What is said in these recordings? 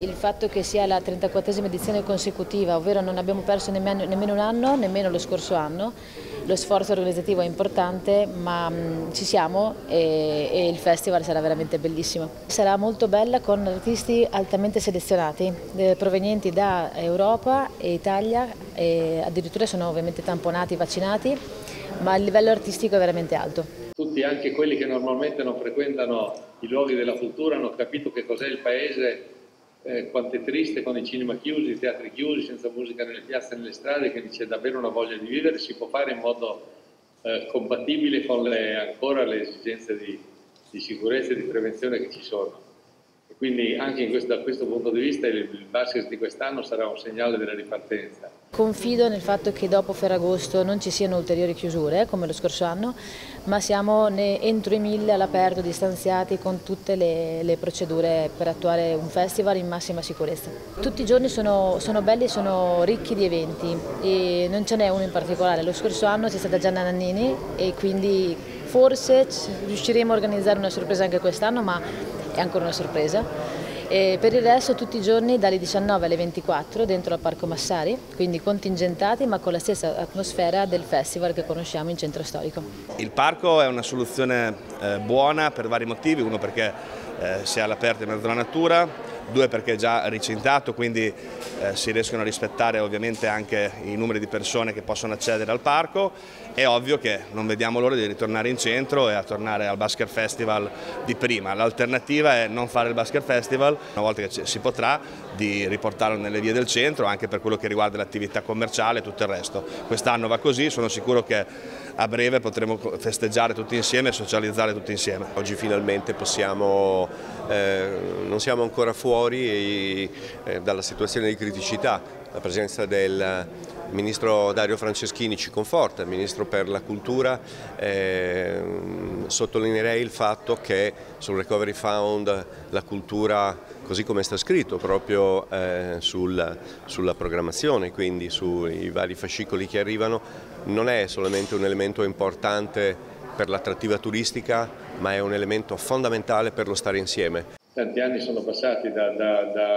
Il fatto che sia la 34esima edizione consecutiva, ovvero non abbiamo perso nemmeno un anno, nemmeno lo scorso anno, lo sforzo organizzativo è importante, ma ci siamo e il festival sarà veramente bellissimo. Sarà molto bella con artisti altamente selezionati, provenienti da Europa e Italia, e addirittura sono ovviamente tamponati, vaccinati, ma il livello artistico è veramente alto. Tutti, anche quelli che normalmente non frequentano i luoghi della cultura, hanno capito che cos'è il paese. Quanto è triste con i cinema chiusi, i teatri chiusi, senza musica nelle piazze e nelle strade, che c'è davvero una voglia di vivere, si può fare in modo compatibile con ancora le esigenze di sicurezza e di prevenzione che ci sono. E quindi anche da questo punto di vista il basket di quest'anno sarà un segnale della ripartenza. Confido nel fatto che dopo Ferragosto non ci siano ulteriori chiusure, come lo scorso anno, ma siamo entro i 1000 all'aperto, distanziati, con tutte le procedure per attuare un festival in massima sicurezza. Tutti i giorni sono belli e sono ricchi di eventi e non ce n'è uno in particolare. Lo scorso anno c'è stata Gianna Nannini e quindi forse riusciremo a organizzare una sorpresa anche quest'anno, ma è ancora una sorpresa. E per il resto tutti i giorni dalle 19 alle 24 dentro al Parco Massari, quindi contingentati ma con la stessa atmosfera del festival che conosciamo in centro storico. Il parco è una soluzione buona per vari motivi, uno perché si è all'aperto in mezzo alla natura, due perché è già recintata, quindi si riescono a rispettare ovviamente anche i numeri di persone che possono accedere al parco. È ovvio che non vediamo l'ora di ritornare in centro e a tornare al Basket Festival di prima. L'alternativa è non fare il Basket Festival, una volta che si potrà, di riportarlo nelle vie del centro, anche per quello che riguarda l'attività commerciale e tutto il resto. Quest'anno va così, sono sicuro che a breve potremo festeggiare tutti insieme e socializzare tutti insieme. Oggi finalmente possiamo, non siamo ancora fuori dalla situazione di criticità. La presenza del ministro Dario Franceschini ci conforta, il ministro per la cultura. Sottolineerei il fatto che sul Recovery Fund la cultura, così come sta scritto proprio sulla programmazione, quindi sui vari fascicoli che arrivano, non è solamente un elemento importante per l'attrattiva turistica, ma è un elemento fondamentale per lo stare insieme. Tanti anni sono passati da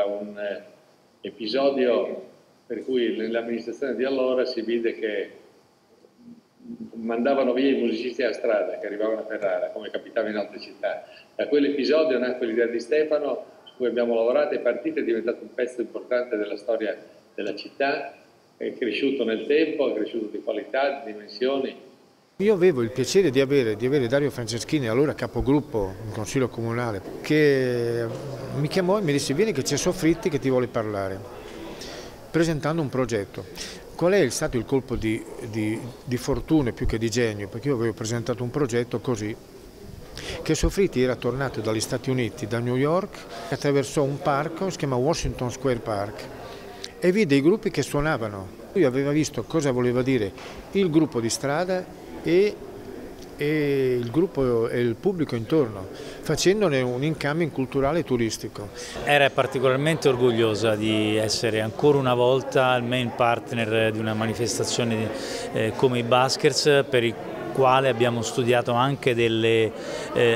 un episodio per cui l'amministrazione di allora si vide che mandavano via i musicisti a strada che arrivavano a Ferrara, come capitava in altre città. Da quell'episodio nacque l'idea di Stefano, su cui abbiamo lavorato, è partita, è diventato un pezzo importante della storia della città, è cresciuto nel tempo, è cresciuto di qualità, di dimensioni. Io avevo il piacere di avere Dario Franceschini, allora capogruppo in Consiglio Comunale, che mi chiamò e mi disse: vieni che c'è Soffritti che ti vuole parlare, presentando un progetto. Qual è stato il colpo di fortuna più che di genio? Perché io avevo presentato un progetto così, che Soffritti era tornato dagli Stati Uniti, da New York, attraversò un parco, si chiama Washington Square Park, e vide i gruppi che suonavano. Lui aveva visto cosa voleva dire il gruppo di strada e il gruppo e il pubblico intorno, facendone un incambio culturale e turistico. Era particolarmente orgogliosa di essere ancora una volta il main partner di una manifestazione come i Baskers, per il quale abbiamo studiato anche delle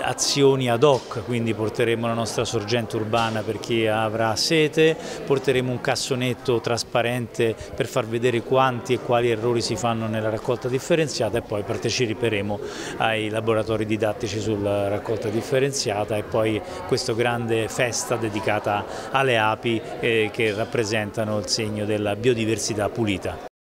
azioni ad hoc, quindi porteremo la nostra sorgente urbana per chi avrà sete, porteremo un cassonetto trasparente per far vedere quanti e quali errori si fanno nella raccolta differenziata, e poi parteciperemo ai laboratori didattici sulla raccolta differenziata, e poi questa grande festa dedicata alle api che rappresentano il segno della biodiversità pulita.